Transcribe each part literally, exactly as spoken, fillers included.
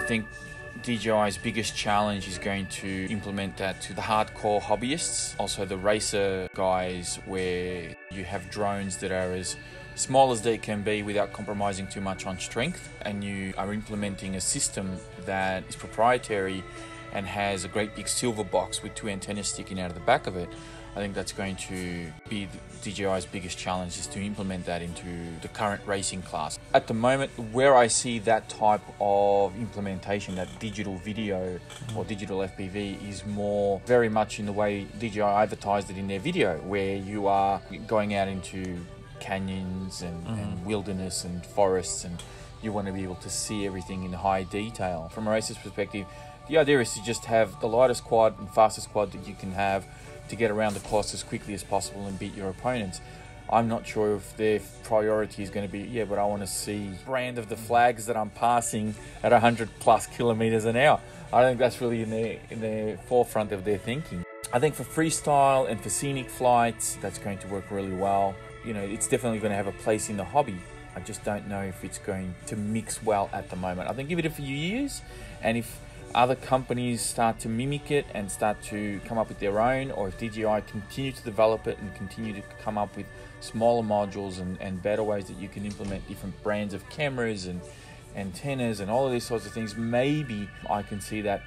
I think D J I's biggest challenge is going to implement that to the hardcore hobbyists, also the racer guys, where you have drones that are as small as they can be without compromising too much on strength, and you are implementing a system that is proprietary and has a great big silver box with two antennas sticking out of the back of it. I think that's going to be D J I's biggest challenge, is to implement that into the current racing class. At the moment, where I see that type of implementation, that digital video or digital F P V, is more very much in the way D J I advertised it in their video, where you are going out into canyons and, mm-hmm. and wilderness and forests, and you want to be able to see everything in high detail. From a racer's perspective, the idea is to just have the lightest quad and fastest quad that you can have to get around the course as quickly as possible and beat your opponents. I'm not sure if their priority is going to be, yeah, but I want to see brand of the flags that I'm passing at one hundred plus kilometers an hour. I don't think that's really in the in the forefront of their thinking. I think for freestyle and for scenic flights, that's going to work really well. You know, it's definitely going to have a place in the hobby. I just don't know if it's going to mix well at the moment. I think give it a few years, and if other companies start to mimic it and start to come up with their own, or if D J I continue to develop it and continue to come up with smaller modules and, and better ways that you can implement different brands of cameras and antennas and all of these sorts of things, maybe I can see that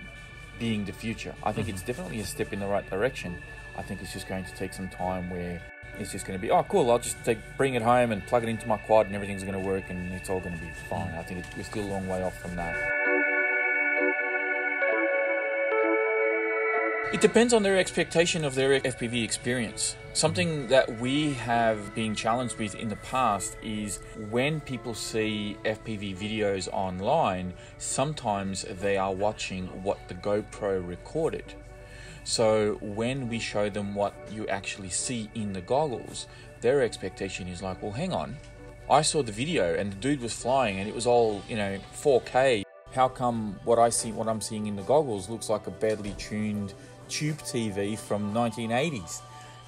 being the future. I think mm-hmm. it's definitely a step in the right direction. I think it's just going to take some time where it's just going to be, oh cool, I'll just take, bring it home and plug it into my quad and everything's going to work and it's all going to be fine. Mm-hmm. I think we're still a long way off from that. It depends on their expectation of their F P V experience. Something that we have been challenged with in the past is when people see F P V videos online, sometimes they are watching what the GoPro recorded. So when we show them what you actually see in the goggles, their expectation is like, well, hang on, I saw the video and the dude was flying and it was all, you know, four K. How come what I see, what I'm seeing in the goggles looks like a badly tuned tube T V from nineteen eighties.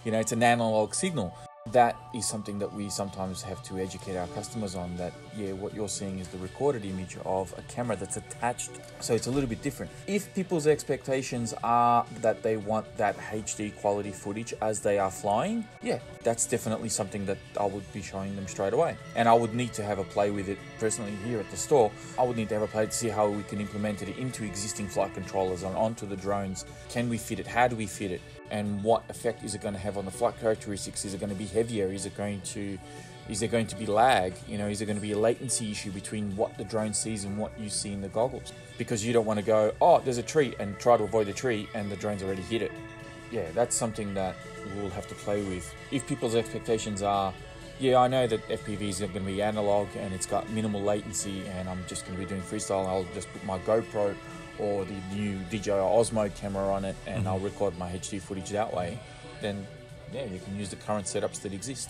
You know, it's an analog signal. That is something that we sometimes have to educate our customers on, that yeah, what you're seeing is the recorded image of a camera that's attached, so it's a little bit different. If people's expectations are that they want that H D quality footage as they are flying, yeah, that's definitely something that I would be showing them straight away, and I would need to have a play with it personally here at the store. I would need to have a play to see how we can implement it into existing flight controllers and onto the drones. Can we fit it? How do we fit it? And what effect is it going to have on the flight characteristics? Is it going to be heavier? Is it going to, is there going to be lag? You know, is there going to be a latency issue between what the drone sees and what you see in the goggles? Because you don't want to go, oh, there's a tree, and try to avoid the tree, and the drone's already hit it. Yeah, that's something that we'll have to play with. If people's expectations are, yeah, I know that F P Vs are going to be analog, and it's got minimal latency, and I'm just going to be doing freestyle, I'll just put my GoPro or the new D J I Osmo camera on it and mm-hmm. I'll record my H D footage that way, then yeah, you can use the current setups that exist.